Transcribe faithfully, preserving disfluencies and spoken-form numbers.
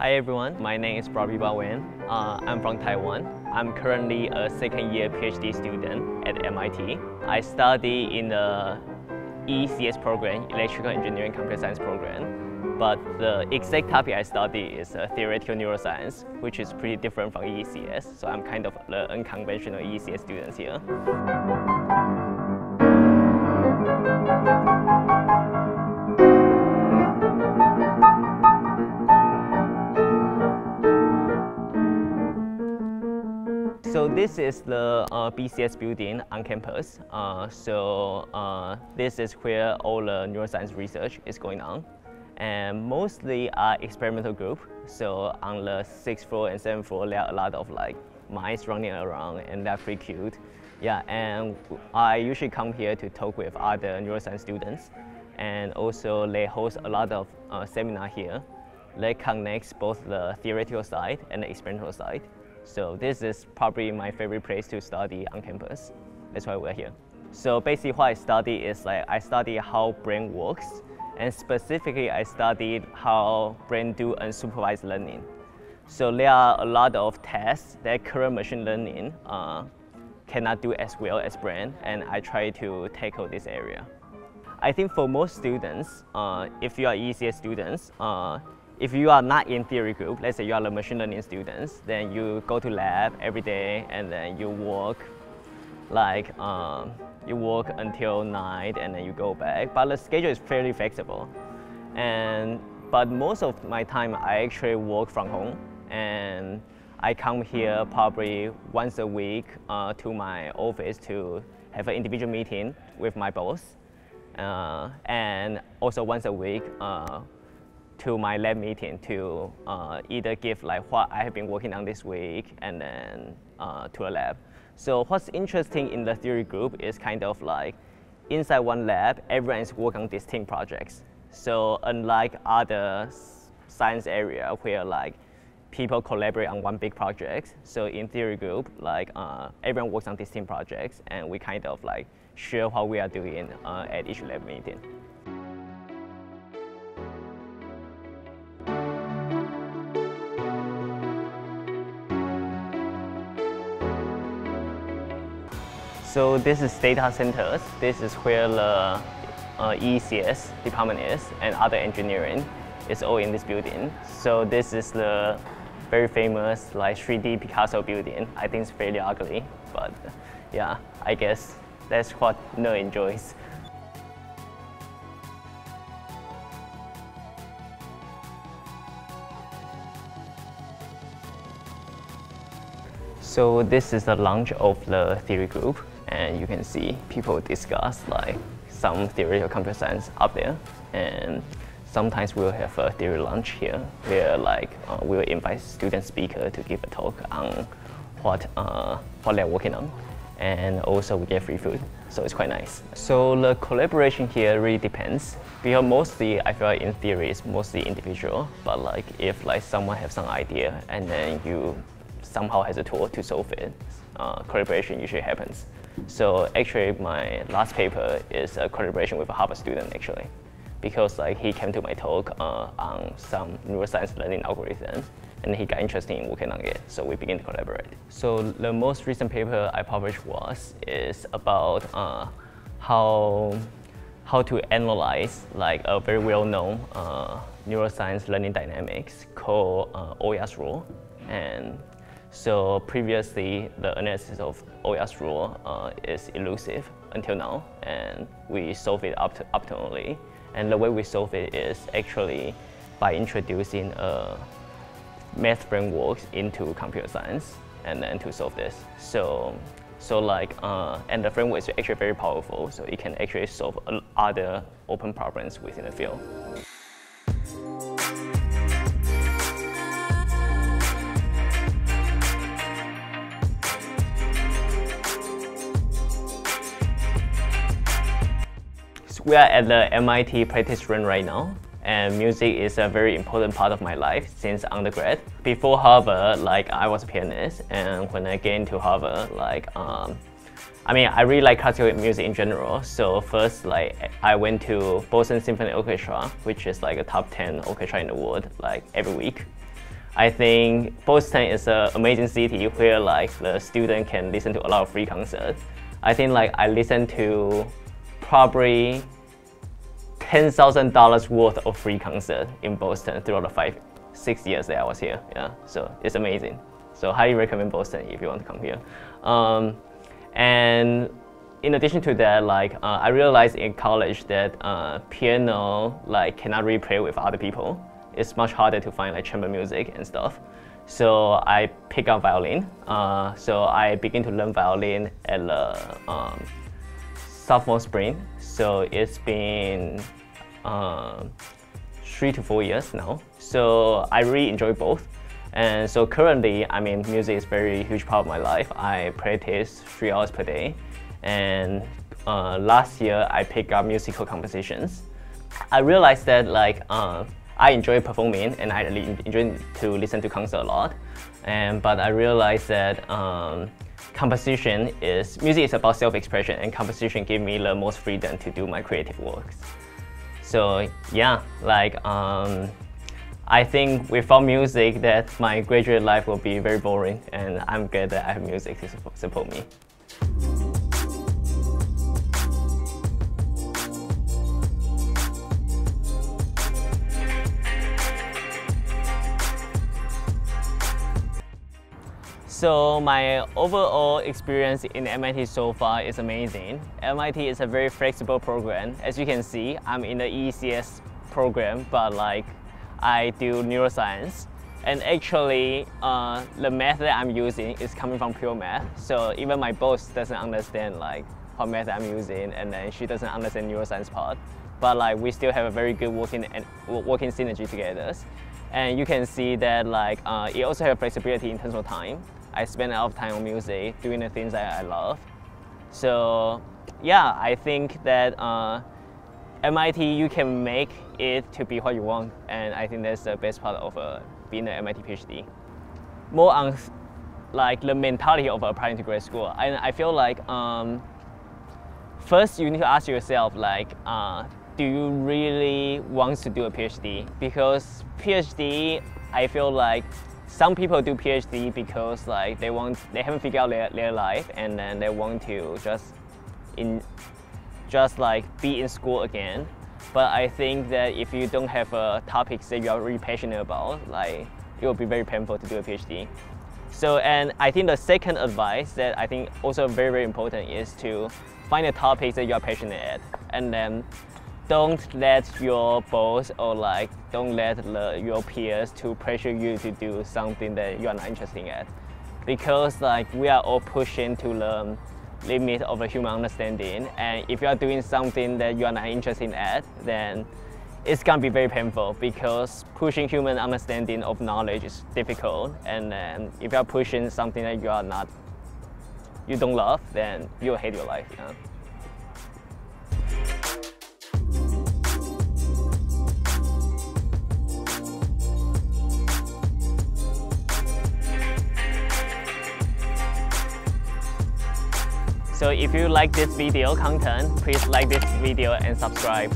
Hi everyone, my name is Brabeeba Wen. Uh, I'm from Taiwan. I'm currently a second year PhD student at M I T. I study in the E E C S program, Electrical Engineering Computer Science program. But the exact topic I study is uh, theoretical neuroscience, which is pretty different from E E C S. So I'm kind of the unconventional E E C S students here. So this is the uh, B C S building on campus. Uh, so uh, this is where all the neuroscience research is going on. And mostly are experimental group. So on the sixth floor and seventh floor, there are a lot of like mice running around, and they're pretty cute. Yeah, and I usually come here to talk with other neuroscience students. And also they host a lot of uh, seminar here. They connect both the theoretical side and the experimental side. So this is probably my favorite place to study on campus. That's why we're here. So basically what I study is like I study how brain works, and specifically I studied how brain do unsupervised learning. So there are a lot of tests that current machine learning uh, cannot do as well as brain, and I try to tackle this area. I think for most students, uh, if you are E E C S students, uh, if you are not in theory group, let's say you are the machine learning students, then you go to lab every day and then you work like um, you work until night and then you go back. But the schedule is fairly flexible. And but most of my time I actually work from home, and I come here probably once a week uh, to my office to have an individual meeting with my boss, uh, and also once a week uh, to my lab meeting to uh, either give like what I have been working on this week and then uh, to a lab. So what's interesting in the theory group is kind of like inside one lab, everyone is working on distinct projects. So unlike other science area where like people collaborate on one big project, so in theory group, like uh, everyone works on distinct projects, and we kind of like share what we are doing uh, at each lab meeting. So this is data centers. This is where the uh, E E C S department is, and other engineering is all in this building. So this is the very famous like three D Picasso building. I think it's fairly ugly, but yeah, I guess that's what nerd enjoys. So this is the lounge of the theory group. And you can see people discuss like some theoretical computer science up there, and sometimes we'll have a theory lunch here where like uh, we'll invite student speaker to give a talk on what, uh, what they're working on, and also we get free food, so it's quite nice. So the collaboration here really depends, because mostly I feel like in theory it's mostly individual, but like if like someone has some idea and then you somehow has a tool to solve it, uh, collaboration usually happens. So actually my last paper is a collaboration with a Harvard student actually, because like he came to my talk uh, on some neuroscience learning algorithms, and he got interested in working on it, so we began to collaborate. So the most recent paper I published was is about uh, how how to analyze like a very well-known uh, neuroscience learning dynamics called uh, Oja's rule. And so previously, the analysis of Oja's rule uh, is elusive until now, and we solve it opt optimally. And the way we solve it is actually by introducing a math framework into computer science, and then to solve this. So, so like, uh, and the framework is actually very powerful, so it can actually solve other open problems within the field. We are at the M I T practice room right now, and music is a very important part of my life since undergrad. Before Harvard, like I was a pianist, and when I came to Harvard, like um, I mean, I really like classical music in general. So first, like I went to Boston Symphony Orchestra, which is like a top ten orchestra in the world, like every week. I think Boston is an amazing city where like the student can listen to a lot of free concerts. I think like I listened to probably ten thousand dollars worth of free concerts in Boston throughout the five, six years that I was here. Yeah, so it's amazing. So highly recommend Boston if you want to come here. Um, and in addition to that, like uh, I realized in college that uh, piano like cannot really play with other people. It's much harder to find like chamber music and stuff. So I pick up violin. Uh, so I begin to learn violin at the um, sophomore spring. So it's been um, three to four years now. So I really enjoy both. And so currently, I mean, music is a very huge part of my life. I practice three hours per day. And uh, last year, I picked up musical compositions. I realized that like uh, I enjoy performing and I enjoy to listen to concert a lot. And, but I realized that um, composition is, music is about self-expression, and composition gave me the most freedom to do my creative works. So yeah, like, um, I think without music that my graduate life will be very boring, and I'm glad that I have music to support me. So my overall experience in M I T so far is amazing. M I T is a very flexible program. As you can see, I'm in the E E C S program, but like, I do neuroscience, and actually uh, the math that I'm using is coming from pure math. So even my boss doesn't understand like what math I'm using, and then she doesn't understand neuroscience part. But like we still have a very good working and working synergy together. And you can see that like uh, it also has flexibility in terms of time. I spend a lot of time on music, doing the things that I love. So yeah, I think that uh, M I T, you can make it to be what you want, and I think that's the best part of uh, being an M I T PhD. More on like the mentality of applying to grad school, and I, I feel like um, first you need to ask yourself like, uh, do you really want to do a PhD? Because PhD, I feel like some people do PhD because like they want, they haven't figured out their, their life, and then they want to just in. just like be in school again. But I think that if you don't have a topic that you are really passionate about, like it will be very painful to do a PhD. So, and I think the second advice that I think also very, very important is to find a topic that you are passionate at, and then don't let your boss or like don't let the, your peers to pressure you to do something that you are not interested in at. Because like we are all pushing to learn limit of a human understanding, and if you are doing something that you are not interested at, then it's gonna be very painful, because pushing human understanding of knowledge is difficult, and then if you are pushing something that you are not, you don't love, then you'll hate your life. Yeah? So if you like this video content, please like this video and subscribe.